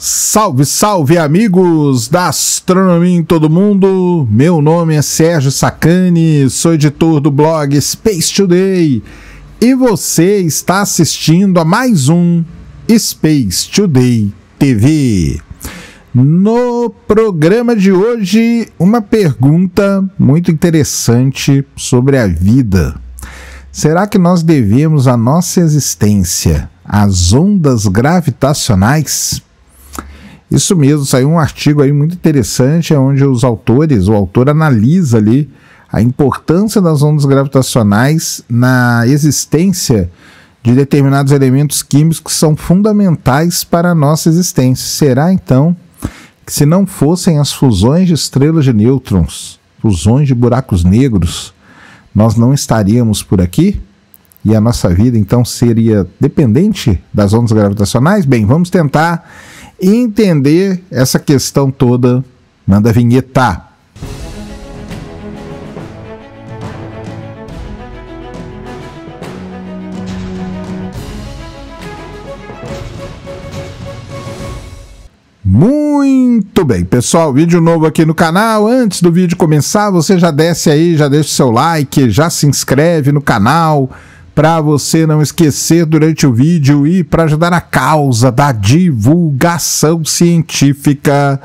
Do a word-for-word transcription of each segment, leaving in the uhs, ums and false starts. Salve, salve amigos da astronomia em todo mundo, meu nome é Sérgio Sacani, sou editor do blog Space Today e você está assistindo a mais um Space Today T V. No programa de hoje, uma pergunta muito interessante sobre a vida. Será que nós devemos a nossa existência às ondas gravitacionais? Isso mesmo, saiu um artigo aí muito interessante, onde os autores, o autor analisa ali a importância das ondas gravitacionais na existência de determinados elementos químicos que são fundamentais para a nossa existência. Será então que, se não fossem as fusões de estrelas de nêutrons, fusões de buracos negros, nós não estaríamos por aqui? E a nossa vida então seria dependente das ondas gravitacionais? Bem, vamos tentar entender essa questão toda. Manda a vinheta. Muito bem, pessoal, vídeo novo aqui no canal. Antes do vídeo começar, você já desce aí, já deixa o seu like, já se inscreve no canal, para você não esquecer durante o vídeo e para ajudar a causa da divulgação científica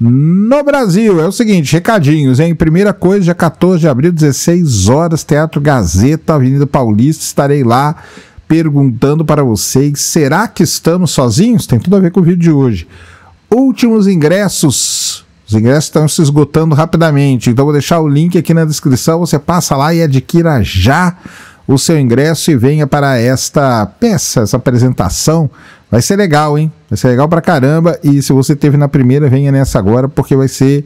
no Brasil. É o seguinte, recadinhos, hein? Primeira coisa, dia quatorze de abril, dezesseis horas, Teatro Gazeta, Avenida Paulista, estarei lá perguntando para vocês, será que estamos sozinhos? Tem tudo a ver com o vídeo de hoje. Últimos ingressos, os ingressos estão se esgotando rapidamente, então vou deixar o link aqui na descrição, você passa lá e adquira já o seu ingresso e venha para esta peça, essa apresentação. Vai ser legal, hein? Vai ser legal pra caramba. E se você teve na primeira, venha nessa agora, porque vai ser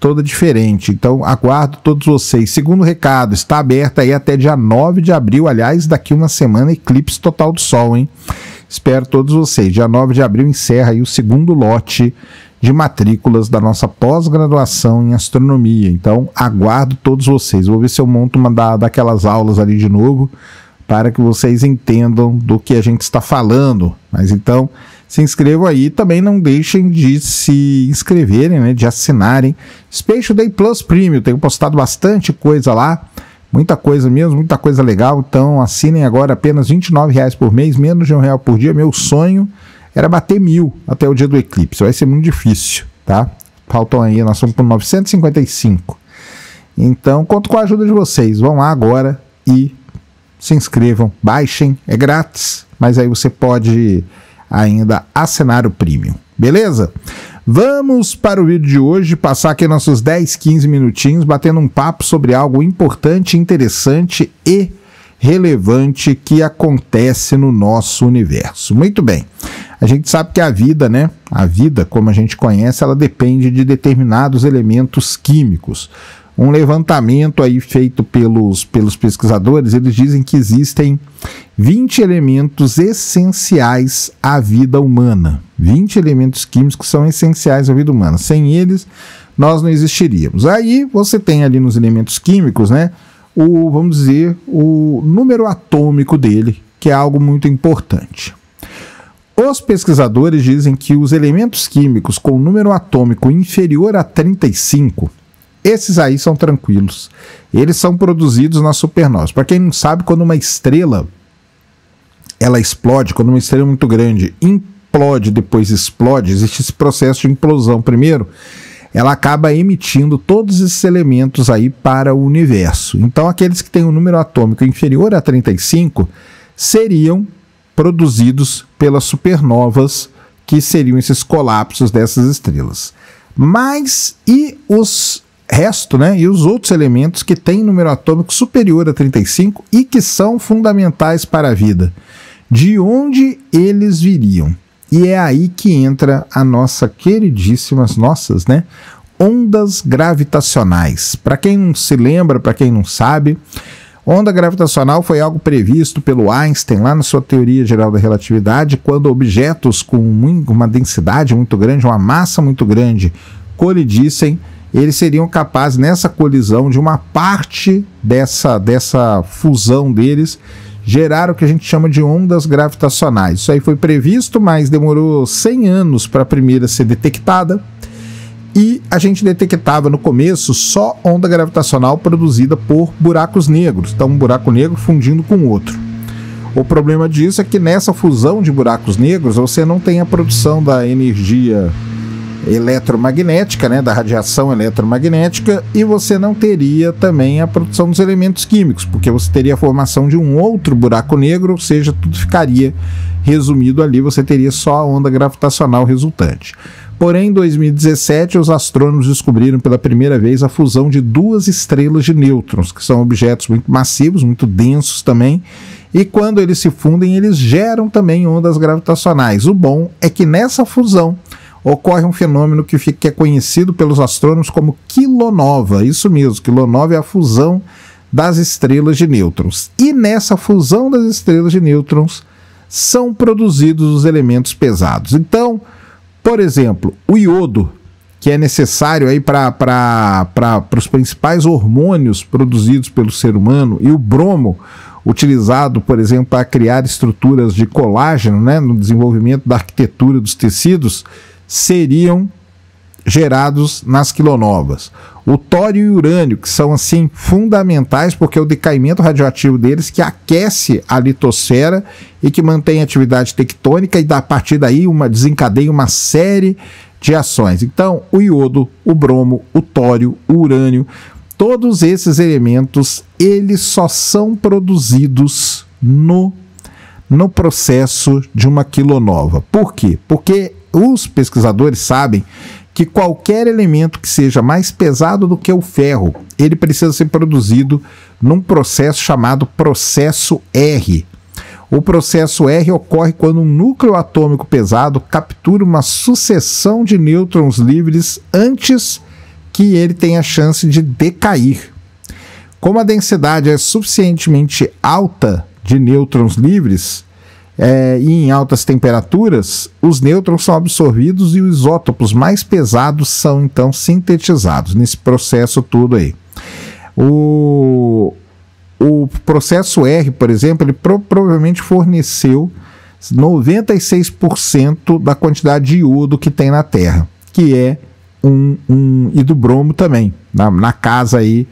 toda diferente. Então, aguardo todos vocês. Segundo recado, está aberta aí até dia nove de abril. Aliás, daqui uma semana, eclipse total do sol, hein? Espero todos vocês. Dia nove de abril encerra aí o segundo lote de matrículas da nossa pós-graduação em astronomia. Então, aguardo todos vocês. Vou ver se eu monto uma da, daquelas aulas ali de novo, para que vocês entendam do que a gente está falando. Mas então, se inscrevam aí. Também não deixem de se inscreverem, né, de assinarem. Space Today Plus Premium. Tenho postado bastante coisa lá. Muita coisa mesmo, muita coisa legal. Então, assinem agora apenas vinte e nove reais por mês, menos de um real por dia. Meu sonho era bater mil até o dia do eclipse. Vai ser muito difícil, tá? Faltam aí, nós somos por novecentos e cinquenta e cinco. Então, conto com a ajuda de vocês. Vão lá agora e se inscrevam. Baixem, é grátis. Mas aí você pode ainda assinar o Premium. Beleza? Vamos para o vídeo de hoje, passar aqui nossos dez, quinze minutinhos, batendo um papo sobre algo importante, interessante e relevante que acontece no nosso universo. Muito bem. A gente sabe que a vida, né? A vida, como a gente conhece, ela depende de determinados elementos químicos. Um levantamento aí feito pelos, pelos pesquisadores, eles dizem que existem vinte elementos essenciais à vida humana. vinte elementos químicos são essenciais à vida humana. Sem eles, nós não existiríamos. Aí você tem ali nos elementos químicos, né? O, vamos dizer, o número atômico dele, que é algo muito importante. Os pesquisadores dizem que os elementos químicos com número atômico inferior a trinta e cinco, esses aí são tranquilos. Eles são produzidos nas supernovas. Para quem não sabe, quando uma estrela ela explode, quando uma estrela muito grande implode, depois explode, existe esse processo de implosão. Primeiro, ela acaba emitindo todos esses elementos aí para o universo. Então, aqueles que têm um número atômico inferior a trinta e cinco seriam produzidos pelas supernovas, que seriam esses colapsos dessas estrelas. Mas e os resto, né? E os outros elementos que têm número atômico superior a trinta e cinco e que são fundamentais para a vida? De onde eles viriam? E é aí que entra a nossa queridíssimas nossas, né? Ondas gravitacionais. Para quem não se lembra, para quem não sabe, onda gravitacional foi algo previsto pelo Einstein lá na sua teoria geral da relatividade, quando objetos com uma densidade muito grande, uma massa muito grande, colidissem, eles seriam capazes, nessa colisão, de uma parte dessa, dessa fusão deles, gerar o que a gente chama de ondas gravitacionais. Isso aí foi previsto, mas demorou cem anos para a primeira ser detectada. E a gente detectava no começo só onda gravitacional produzida por buracos negros. Então, um buraco negro fundindo com outro. O problema disso é que nessa fusão de buracos negros, você não tem a produção da energia eletromagnética, né, da radiação eletromagnética, e você não teria também a produção dos elementos químicos, porque você teria a formação de um outro buraco negro, ou seja, tudo ficaria resumido ali, você teria só a onda gravitacional resultante. Porém, em dois mil e dezessete, os astrônomos descobriram pela primeira vez a fusão de duas estrelas de nêutrons, que são objetos muito massivos, muito densos também, e quando eles se fundem, eles geram também ondas gravitacionais. O bom é que nessa fusão ocorre um fenômeno que, fica, que é conhecido pelos astrônomos como quilonova. Isso mesmo, quilonova é a fusão das estrelas de nêutrons. E nessa fusão das estrelas de nêutrons são produzidos os elementos pesados. Então, por exemplo, o iodo, que é necessário para os principais hormônios produzidos pelo ser humano, e o bromo, utilizado, por exemplo, para criar estruturas de colágeno, né, no desenvolvimento da arquitetura dos tecidos, seriam gerados nas quilonovas. O tório e o urânio, que são assim fundamentais, porque é o decaimento radioativo deles que aquece a litosfera e que mantém a atividade tectônica, e a partir daí uma, desencadeia uma série de ações. Então, o iodo, o bromo, o tório, o urânio, todos esses elementos, eles só são produzidos no, no processo de uma quilonova. Por quê? Porque os pesquisadores sabem que qualquer elemento que seja mais pesado do que o ferro, ele precisa ser produzido num processo chamado processo R. O processo R ocorre quando um núcleo atômico pesado captura uma sucessão de nêutrons livres antes que ele tenha a chance de decair. Como a densidade é suficientemente alta de nêutrons livres, É, e em altas temperaturas, os nêutrons são absorvidos e os isótopos mais pesados são então sintetizados nesse processo todo aí. O, o processo R, por exemplo, ele pro, provavelmente forneceu noventa e seis por cento da quantidade de iodo que tem na Terra, que é um, um e do bromo também, na, na casa aí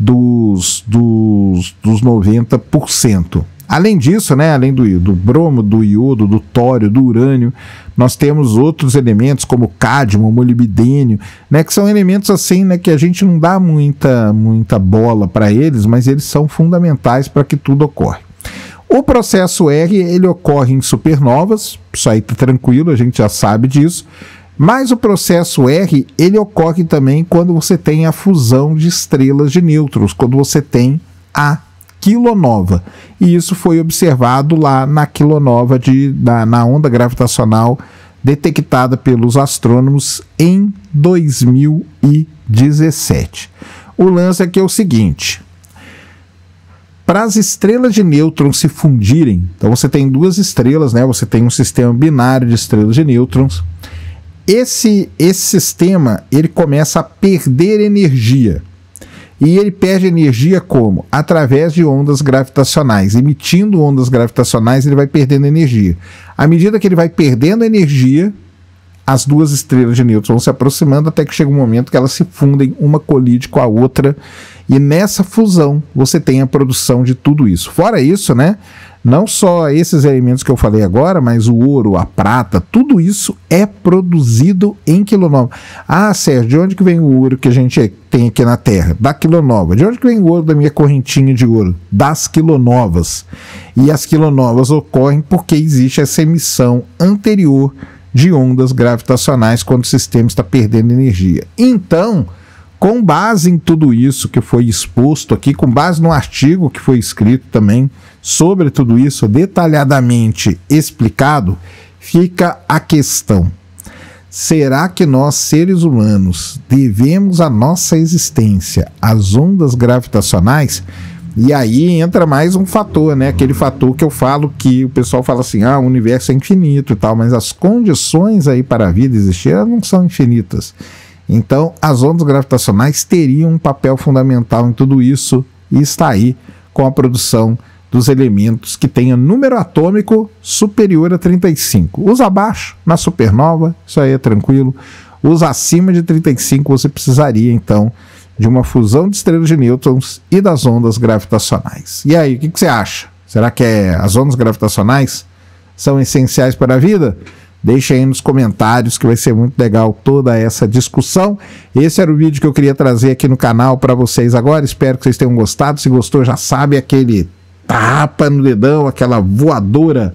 dos, dos, dos noventa por cento. Além disso, né, além do, do bromo, do iodo, do tório, do urânio, nós temos outros elementos como cádmio, molibdênio, né, que são elementos assim, né, que a gente não dá muita, muita bola para eles, mas eles são fundamentais para que tudo ocorra. O processo R, ele ocorre em supernovas, isso aí tá tranquilo, a gente já sabe disso, mas o processo R, ele ocorre também quando você tem a fusão de estrelas de nêutrons, quando você tem a quilonova, e isso foi observado lá na quilonova, de, na, na onda gravitacional detectada pelos astrônomos em dois mil e dezessete. O lance é que é o seguinte, para as estrelas de nêutrons se fundirem, então você tem duas estrelas, né? Você tem um sistema binário de estrelas de nêutrons, esse, esse sistema ele começa a perder energia. E ele perde energia como? Através de ondas gravitacionais. Emitindo ondas gravitacionais, ele vai perdendo energia. À medida que ele vai perdendo energia, as duas estrelas de nêutrons vão se aproximando, até que chega um momento que elas se fundem, uma colide com a outra, e nessa fusão você tem a produção de tudo isso. Fora isso, né? Não só esses elementos que eu falei agora, mas o ouro, a prata, tudo isso é produzido em quilonova. Ah, Sérgio, de onde que vem o ouro que a gente tem aqui na Terra? Da quilonova. De onde que vem o ouro da minha correntinha de ouro? Das quilonovas. E as quilonovas ocorrem porque existe essa emissão anterior de ondas gravitacionais quando o sistema está perdendo energia. Então, com base em tudo isso que foi exposto aqui, com base no artigo que foi escrito também, sobre tudo isso detalhadamente explicado, fica a questão: será que nós, seres humanos, devemos a nossa existência às ondas gravitacionais? E aí entra mais um fator, né? Aquele fator que eu falo, que o pessoal fala assim, ah, o universo é infinito e tal, mas as condições aí para a vida existir, elas não são infinitas. Então, as ondas gravitacionais teriam um papel fundamental em tudo isso, e está aí com a produção dos elementos que tenha número atômico superior a trinta e cinco. Os abaixo, na supernova, isso aí é tranquilo. Os acima de trinta e cinco, você precisaria, então, de uma fusão de estrelas de nêutrons e das ondas gravitacionais. E aí, o que, que você acha? Será que é, as ondas gravitacionais são essenciais para a vida? Deixa aí nos comentários que vai ser muito legal toda essa discussão. Esse era o vídeo que eu queria trazer aqui no canal para vocês agora. Espero que vocês tenham gostado. Se gostou, já sabe, aquele tapa no dedão, aquela voadora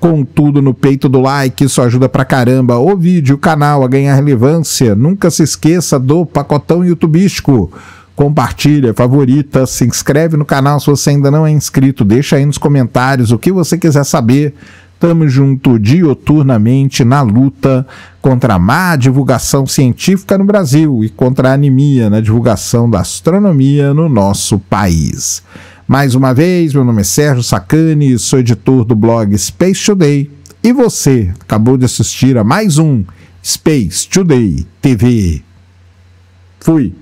com tudo no peito do like. Isso ajuda pra caramba o vídeo, o canal a ganhar relevância. Nunca se esqueça do pacotão youtubístico. Compartilha, favorita, se inscreve no canal se você ainda não é inscrito. Deixa aí nos comentários o que você quiser saber. Tamo junto dioturnamente na luta contra a má divulgação científica no Brasil e contra a anemia na divulgação da astronomia no nosso país. Mais uma vez, meu nome é Sérgio Sacani, sou editor do blog Space Today e você acabou de assistir a mais um Space Today T V. Fui!